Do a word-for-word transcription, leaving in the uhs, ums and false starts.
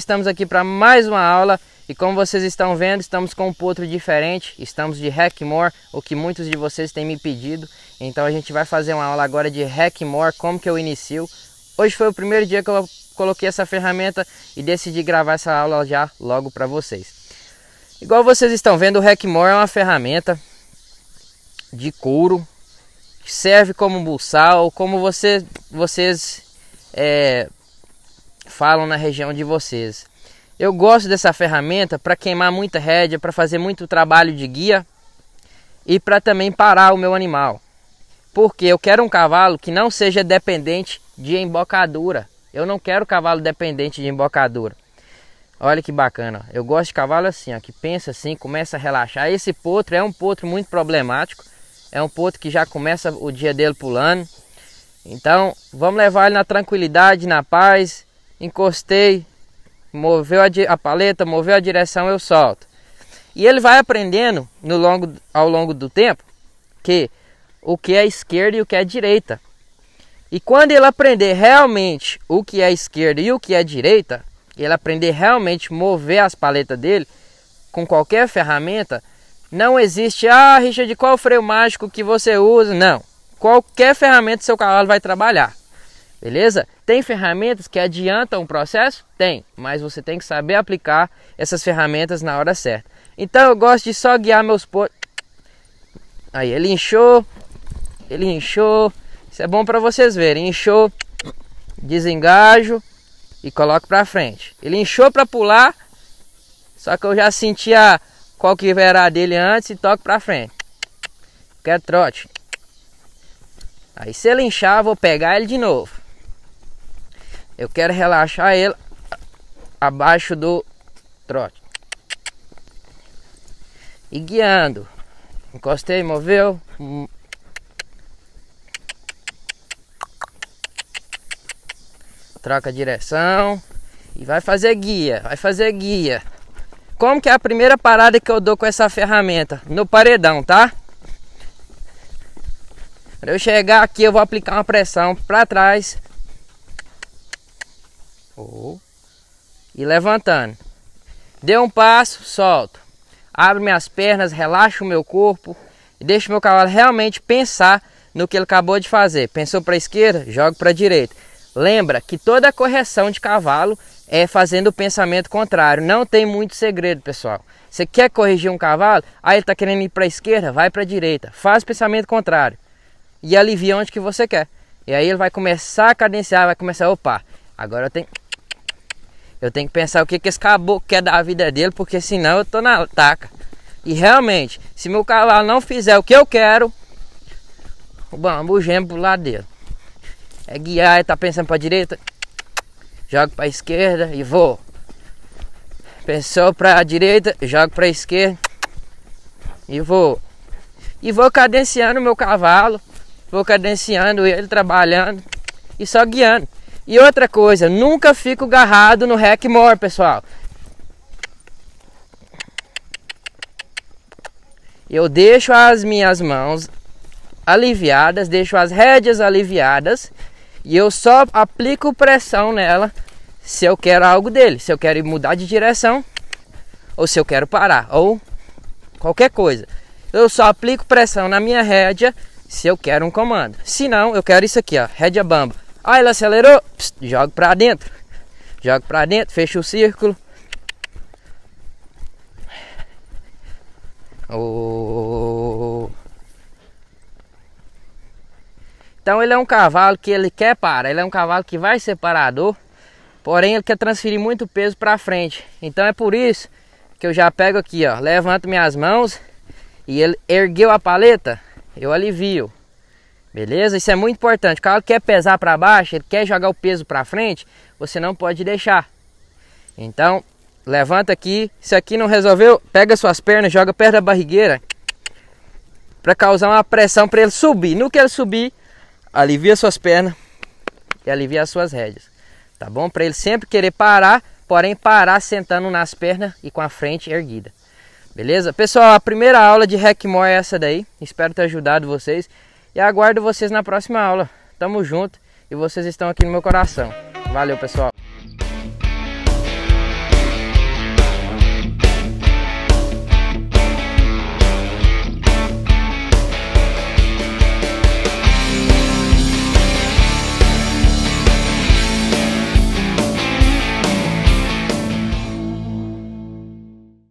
Estamos aqui para mais uma aula e, como vocês estão vendo, estamos com um potro diferente, estamos de Hackamore, o que muitos de vocês têm me pedido. Então a gente vai fazer uma aula agora de Hackamore, como que eu inicio. Hoje foi o primeiro dia que eu coloquei essa ferramenta e decidi gravar essa aula já logo para vocês. Igual vocês estão vendo, o Hackamore é uma ferramenta de couro, que serve como buçal, como você, vocês... É, falam na região de vocês. Eu gosto dessa ferramenta para queimar muita rédea, para fazer muito trabalho de guia e para também parar o meu animal, porque eu quero um cavalo que não seja dependente de embocadura. Eu não quero cavalo dependente de embocadura. Olha que bacana, eu gosto de cavalo assim, ó, que pensa assim, começa a relaxar. Esse potro é um potro muito problemático, é um potro que já começa o dia dele pulando. Então vamos levar ele na tranquilidade, na paz. Encostei, moveu a, a paleta, moveu a direção, eu solto. E ele vai aprendendo no longo, ao longo do tempo que o que é esquerda e o que é direita. E quando ele aprender realmente o que é esquerda e o que é direita, ele aprender realmente mover as paletas dele com qualquer ferramenta, não existe, ah, Richard, qual freio mágico que você usa? Não. Qualquer ferramenta seu cavalo vai trabalhar. Beleza? Tem ferramentas que adiantam o processo? Tem, mas você tem que saber aplicar essas ferramentas na hora certa. Então eu gosto de só guiar meus potros. Aí ele inchou, ele inchou. Isso é bom para vocês verem. Inchou, desengajo e coloco para frente. Ele inchou para pular, só que eu já sentia qual que era a dele antes e toco para frente. Quero trote. Aí se ele inchar, vou pegar ele de novo. Eu quero relaxar ele abaixo do trote. E guiando. Encostei, moveu. Troca a direção. E vai fazer guia, vai fazer guia. Como que é a primeira parada que eu dou com essa ferramenta? No paredão, tá? Quando eu chegar aqui, eu vou aplicar uma pressão para trás. Oh. E levantando, deu um passo, solto, abro minhas pernas, relaxo o meu corpo e deixo meu cavalo realmente pensar no que ele acabou de fazer. Pensou para a esquerda, jogo para a direita. Lembra que toda a correção de cavalo é fazendo o pensamento contrário, não tem muito segredo, pessoal. Você quer corrigir um cavalo, aí ele está querendo ir para a esquerda, vai para a direita, faz o pensamento contrário e alivia onde que você quer. E aí ele vai começar a cadenciar, vai começar, opa, agora eu tenho... Eu tenho que pensar o que, que esse caboclo quer da vida dele, porque senão eu tô na taca. E realmente, se meu cavalo não fizer o que eu quero, o bambu geme pro lado dele. É guiar, ele tá pensando pra direita, jogo pra esquerda e vou. Pensou pra direita, jogo pra esquerda e vou. E vou cadenciando o meu cavalo, vou cadenciando ele, trabalhando e só guiando. E outra coisa, nunca fico agarrado no Hackamore, pessoal. Eu deixo as minhas mãos aliviadas, deixo as rédeas aliviadas e eu só aplico pressão nela se eu quero algo dele, se eu quero mudar de direção ou se eu quero parar ou qualquer coisa. Eu só aplico pressão na minha rédea se eu quero um comando. Se não, eu quero isso aqui, ó, rédea bamba. Aí ele acelerou, pss, jogo pra dentro, jogo pra dentro, fecha o círculo. Oh. Então ele é um cavalo que ele quer parar, ele é um cavalo que vai ser parador, porém ele quer transferir muito peso pra frente. Então é por isso que eu já pego aqui, ó, levanto minhas mãos e ele ergueu a paleta, eu alivio. Beleza? Isso é muito importante. O cavalo quer pesar para baixo, ele quer jogar o peso para frente, você não pode deixar. Então, levanta aqui. Se aqui não resolveu, pega suas pernas, joga perto da barrigueira para causar uma pressão para ele subir. No que ele subir, alivia suas pernas e alivia as suas rédeas. Tá bom? Para ele sempre querer parar, porém parar sentando nas pernas e com a frente erguida. Beleza? Pessoal, a primeira aula de Hackamore é essa daí. Espero ter ajudado vocês. E aguardo vocês na próxima aula. Tamo junto e vocês estão aqui no meu coração. Valeu, pessoal!